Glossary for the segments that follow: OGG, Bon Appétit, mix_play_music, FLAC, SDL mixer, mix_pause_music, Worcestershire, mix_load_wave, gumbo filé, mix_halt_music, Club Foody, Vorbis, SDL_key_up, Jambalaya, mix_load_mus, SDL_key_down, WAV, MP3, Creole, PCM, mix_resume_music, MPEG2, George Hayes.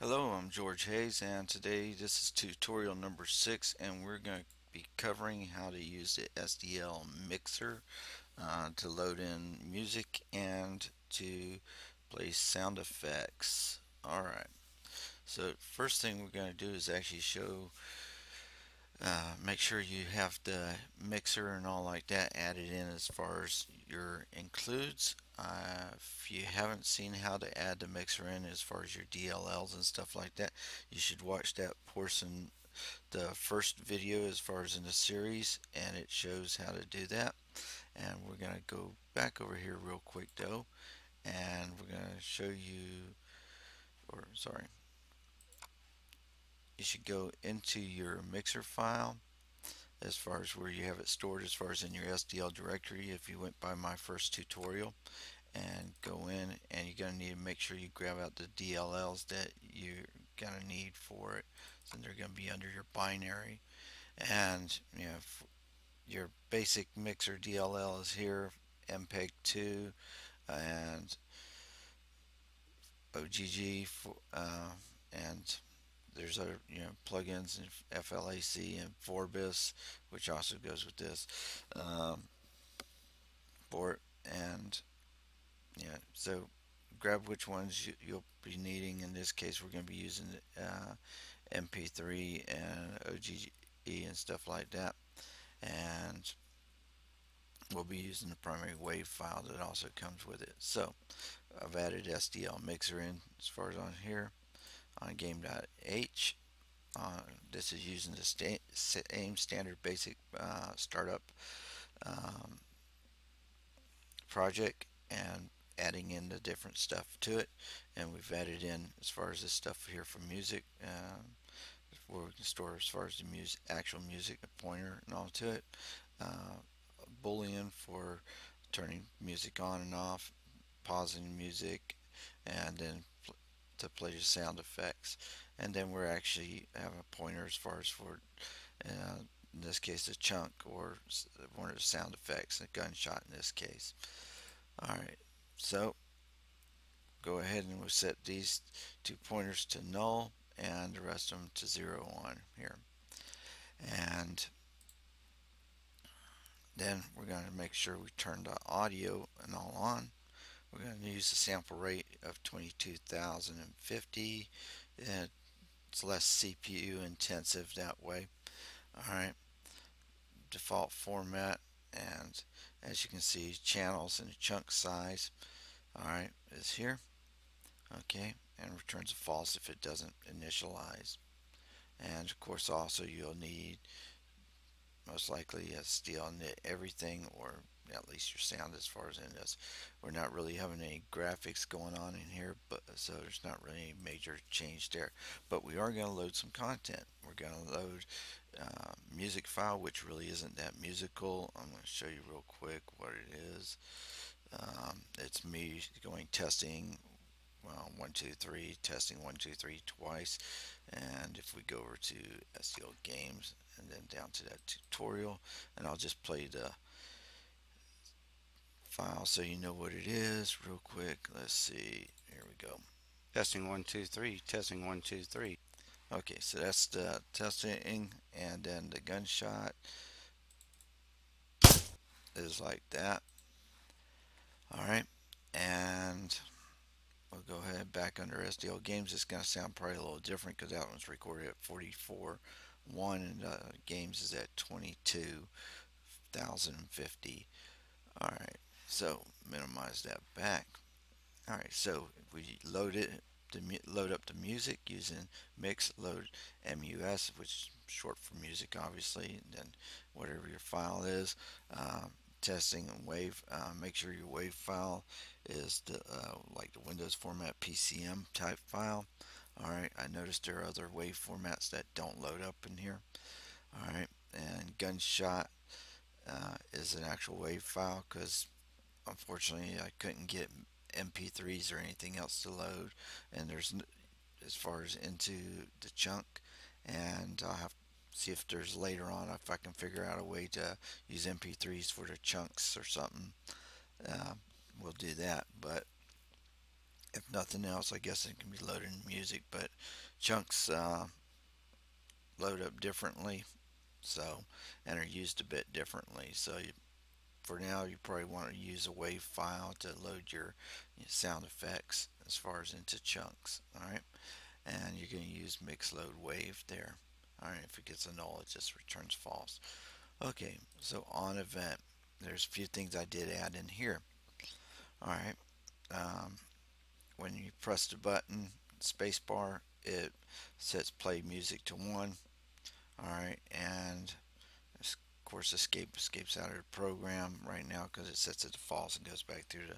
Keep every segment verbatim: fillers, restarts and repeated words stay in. Hello, I'm George Hayes, and today this is tutorial number six, and we're going to be covering how to use the S D L mixer uh, to load in music and to play sound effects. Alright, so first thing we're going to do is actually show, uh, make sure you have the mixer and all like that added in as far as your includes. Uh, if you haven't seen how to add the mixer in as far as your D L Ls and stuff like that, you should watch that portion, the first video as far as in the series, and it shows how to do that. And we're going to go back over here real quick though, and we're going to show you, or sorry, you should go into your mixer file as far as where you have it stored, as far as in your S D L directory, if you went by my first tutorial, and go in, and you're going to need to make sure you grab out the D L Ls that you're going to need for it, so they're going to be under your binary. And you know, your basic mixer D L L is here, M P E G two and O G G, uh, and there's other, you know, plugins and FLAC and Vorbis, which also goes with this, um, for and yeah. So grab which ones you, you'll be needing. In this case, we're going to be using uh, M P three and O G G and stuff like that, and we'll be using the primary WAV file that also comes with it. So I've added S D L mixer in as far as on here. On game.h, uh, this is using the sta same standard basic uh, startup um, project and adding in the different stuff to it. And we've added in as far as this stuff here for music, um, where we can store as far as the music, actual music, a pointer and all to it, uh, a boolean for turning music on and off, pausing music, and then to play the sound effects. And then we're actually having a pointer as far as for uh, in this case a chunk or one of the sound effects, a gunshot in this case. Alright, so go ahead and we'll set these two pointers to null and the rest of them to zero on here, and then we're going to make sure we turn the audio and all on. We're going to use the sample rate of twenty-two thousand fifty. It's less C P U intensive that way. Alright, default format, and as you can see, channels and chunk size, alright, is here. Okay, and returns a false if it doesn't initialize. And of course, also you'll need most likely a S D L knit everything, or at least your sound as far as in this. We're not really having any graphics going on in here, but so there's not really any major change there. But we are going to load some content. We're going to load uh, music file, which really isn't that musical. I'm going to show you real quick what it is. Um, it's me going testing, well, one two three, testing one two three twice, and if we go over to S D L games and then down to that tutorial, and I'll just play the file so you know what it is real quick. Let's see, here we go, testing one two three, testing one two three. Okay, so that's the testing, and then the gunshot is like that. Alright, and we'll go ahead back under S D L games. It's going to sound probably a little different because that one's recorded at forty-four point one and uh, games is at twenty-two thousand fifty. Alright, so minimize that back. Alright, so we load it to load up the music using mix load mus, which is short for music obviously, and then whatever your file is. Um, testing and wave, uh, make sure your wave file is the uh, like the Windows format P C M type file. Alright, I noticed there are other wave formats that don't load up in here. Alright, and gunshot uh, is an actual wave file because unfortunately I couldn't get M P threes or anything else to load, and there's as far as into the chunk, and I'll have to see if there's later on if I can figure out a way to use M P threes for the chunks or something. Uh, we'll do that, but if nothing else, I guess it can be loaded in music, but chunks uh, load up differently, so, and are used a bit differently. So you, for now, you probably want to use a WAV file to load your, your sound effects as far as into chunks. All right, and you're going to use mix load wave there. All right, if it gets a null, it just returns false. Okay, so on event, there's a few things I did add in here. All right, um, when you press the button, spacebar, it sets play music to one. All right, and of course escape escapes out of the program right now because it sets it to false and goes back through the,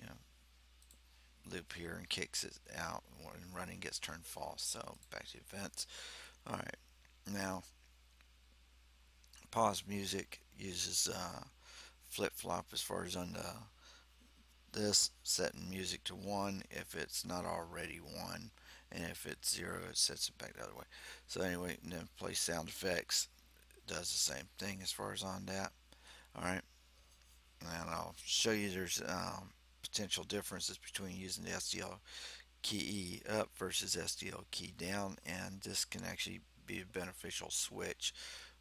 you know, loop here and kicks it out, and running gets turned false. So back to events. All right, now pause music uses uh, flip flop as far as on the this setting music to one if it's not already one. And if it's zero, it sets it back the other way. So anyway, and then play sound effects, it does the same thing as far as on that. All right, and I'll show you there's um, potential differences between using the S D L key up versus S D L key down, and this can actually be a beneficial switch.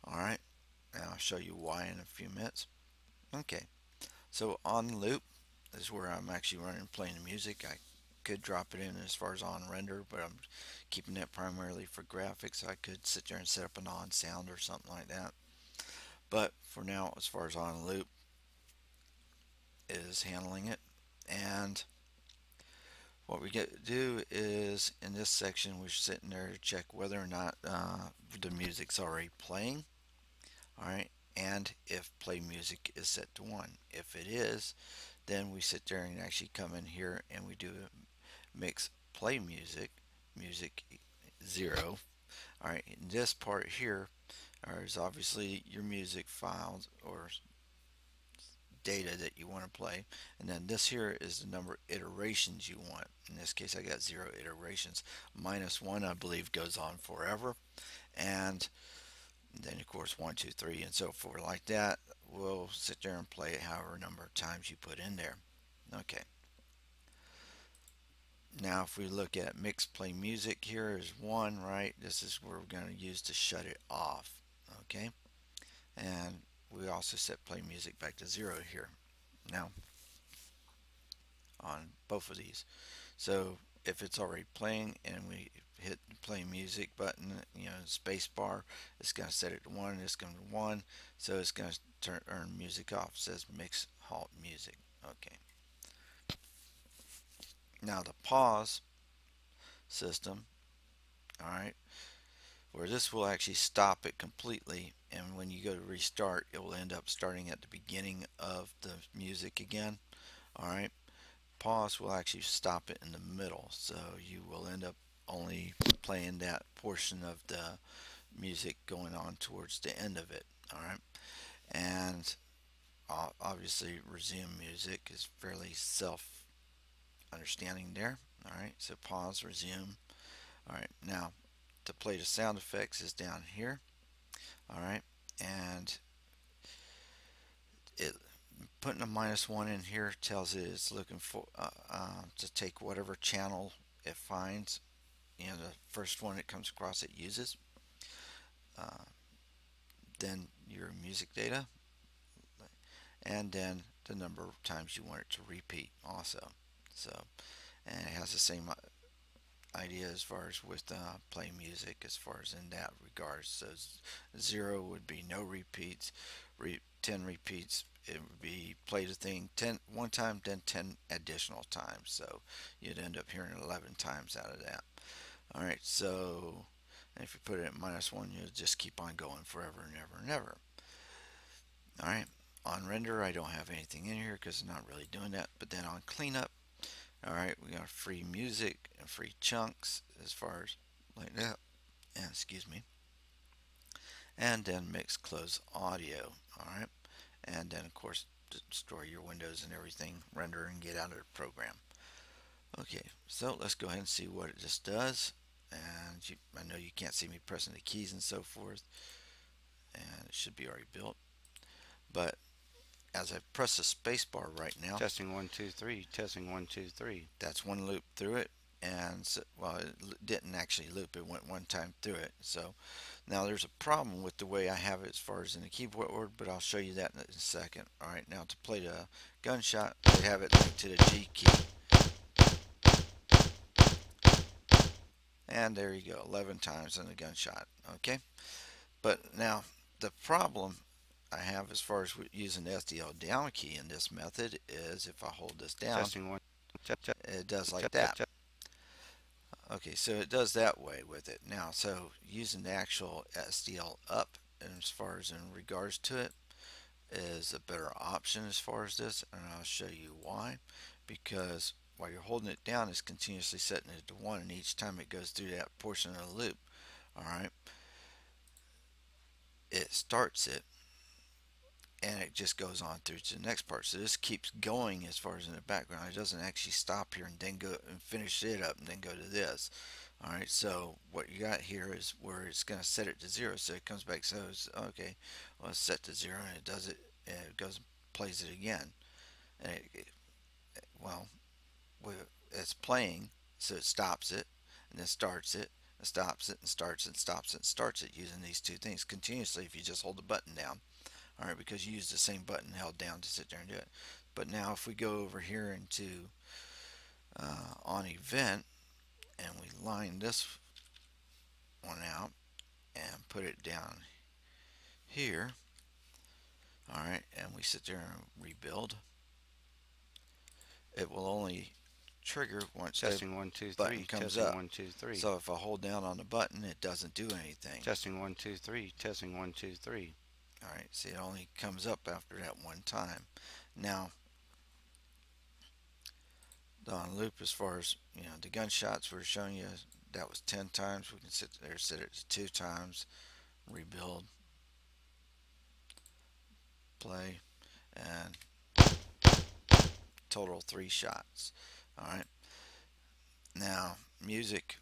All right, and I'll show you why in a few minutes. Okay, so on loop is where I'm actually running playing the music. I could drop it in as far as on render, but I'm keeping that primarily for graphics. I could sit there and set up an on sound or something like that, but for now, as far as on loop, is handling it. And what we get to do is in this section, we're sitting there to check whether or not uh, the music's already playing. All right, and if play music is set to one. If it is, then we sit there and actually come in here and we do mix play music, music zero. All right, in this part here is obviously your music files or data that you want to play, and then this here is the number of iterations you want. In this case, I got zero iterations. Minus one, I believe, goes on forever, and then of course one, two, three, and so forth like that. We'll sit there and play it however number of times you put in there. Okay, now if we look at mix play music, here is one, right? This is where we're going to use to shut it off. Okay, and we also set play music back to zero here now on both of these. So if it's already playing and we hit the play music button, you know, space bar, it's going to set it to one, and it's going to one, so it's going to turn turn music off. It says mix halt music. Okay, now the pause system, all right, where this will actually stop it completely, and when you go to restart, it will end up starting at the beginning of the music again. All right, pause will actually stop it in the middle, so you will end up only playing that portion of the music going on towards the end of it. All right, and uh, obviously resume music is fairly self understanding there. All right, so pause, resume. All right, now to play the sound effects is down here. All right, and it putting a minus one in here tells it it's looking for uh, uh, to take whatever channel it finds, you know, the first one it comes across it uses. Uh, then your music data, and then the number of times you want it to repeat also. So, and it has the same idea as far as with uh, play music as far as in that regard. So zero would be no repeats, re ten repeats, it would be play the thing ten one time, then ten additional times, so you'd end up hearing eleven times out of that. All right, so if you put it at minus one, you'll just keep on going forever and ever and ever. All right, on render I don't have anything in here because I'm not really doing that, but then on cleanup, all right, we got free music and free chunks as far as like that, and excuse me, and then mix close audio. All right, and then of course store your windows and everything, render and get out of the program. Okay, so let's go ahead and see what it just does. And you, I know you can't see me pressing the keys and so forth, and it should be already built, but as I press the space bar right now. Testing one, two, three, testing one, two, three. That's one loop through it, and so, well, it didn't actually loop, it went one time through it. So now there's a problem with the way I have it as far as in the keyboard, but I'll show you that in a second. All right, now to play the gunshot, we have it linked to the G key. And there you go, eleven times in the gunshot, okay? But now the problem I have as far as using the S D L down key in this method is if I hold this down, one. It does like that. Okay, so it does that way with it. Now, so using the actual S D L up as far as in regards to it is a better option as far as this, and I'll show you why. Because while you're holding it down, it's continuously setting it to one, and each time it goes through that portion of the loop, all right, it starts it, and it just goes on through to the next part. So this keeps going as far as in the background. It doesn't actually stop here and then go and finish it up and then go to this. All right, so what you got here is where it's going to set it to zero. So it comes back, so it's okay, well, it's set to zero, and it does it, and it goes and plays it again. And it, it well, it's playing, so it stops it, and then starts it, and stops it, and starts it, and stops it, and starts it, using these two things continuously if you just hold the button down. All right, because you use the same button held down to sit there and do it. But now if we go over here into uh, on event, and we line this one out and put it down here, all right, and we sit there and rebuild, it will only trigger once testing one, two, three, button comes testing up. One, two, three. So if I hold down on the button, it doesn't do anything. Testing one, two, three, testing one, two, three. All right, see, it only comes up after that one time. Now, the on loop, as far as, you know, the gunshots we were showing you, that was ten times. We can sit there, set it to two times, rebuild, play, and total three shots. All right. Now, music.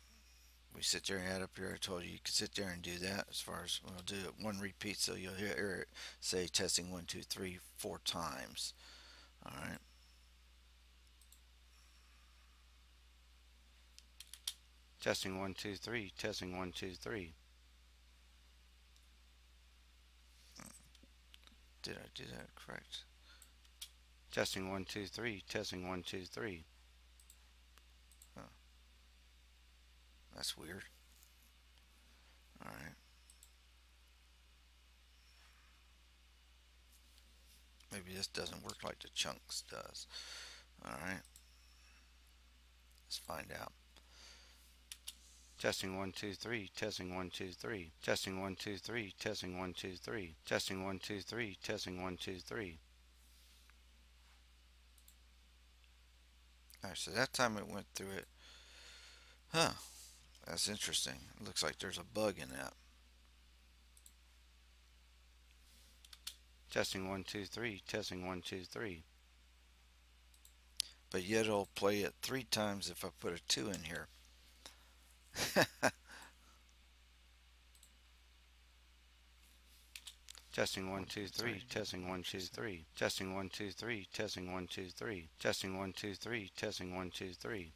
We sit there and add up here. I told you you could sit there and do that as far as we'll do it one repeat, so you'll hear it say testing one, two, three, four times. All right. Testing one, two, three, testing one, two, three. Did I do that correct? Testing one, two, three, testing one, two, three. That's weird. All right. Maybe this doesn't work like the chunks does. All right. Let's find out. Testing one, two, three, testing one, two, three. Testing one, two, three, testing one, two, three. Testing one, two, three, testing one, two, three. All right, so that time it went through it. Huh. That's interesting. It looks like there's a bug in that. Testing one, two, three, testing one, two, three. But yet it'll play it three times if I put a two in here. Testing one, two, three, testing one, two, three. Testing one, two, three, testing one, two, three. Testing one, two, three, testing one, two, three.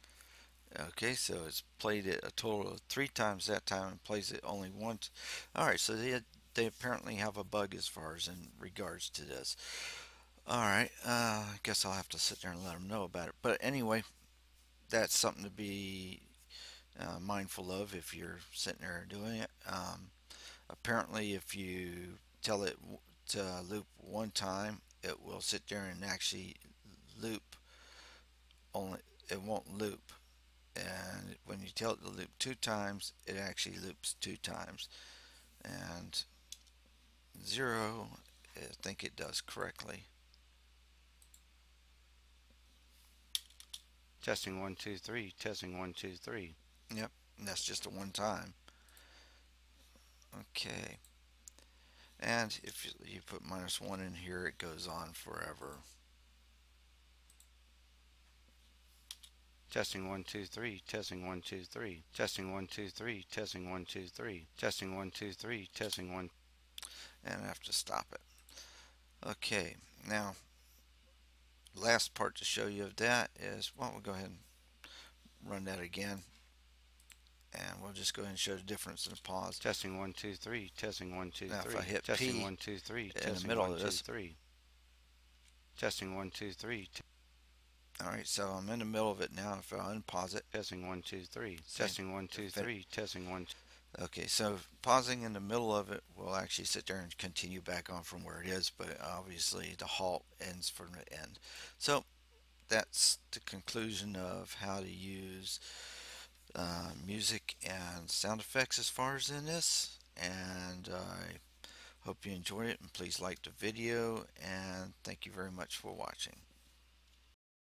Okay, so it's played it a total of three times that time and plays it only once. All right, so they they apparently have a bug as far as in regards to this. All right, uh, I guess I'll have to sit there and let them know about it. But anyway, that's something to be uh, mindful of if you're sitting there doing it. Um, apparently, if you tell it to loop one time, it will sit there and actually loop. Only it won't loop. And when you tell it to loop two times, it actually loops two times. And zero, I think it does correctly. Testing one, two, three, testing one, two, three. Yep, and that's just a one time. Okay. And if you put minus one in here, it goes on forever. Testing one, two, three, testing one, two, three. Testing one, two, three, testing one, two, three. Testing one, two, three, testing one. And I have to stop it. Okay, now last part to show you of that is, well, we'll go ahead and run that again, and we'll just go ahead and show the difference in the pause. Testing one two three. Testing one two now, three. Now if I hit testing P one two three. In the middle one, of this. Two, three. Testing one two three. All right, so I'm in the middle of it now. If I unpause it. Testing one two three. Same. Testing one two three. Testing one. Two. Okay, so pausing in the middle of it will actually sit there and continue back on from where it is, but obviously the halt ends from the end. So that's the conclusion of how to use uh, music and sound effects as far as in this, and I hope you enjoyed it, and please like the video, and thank you very much for watching.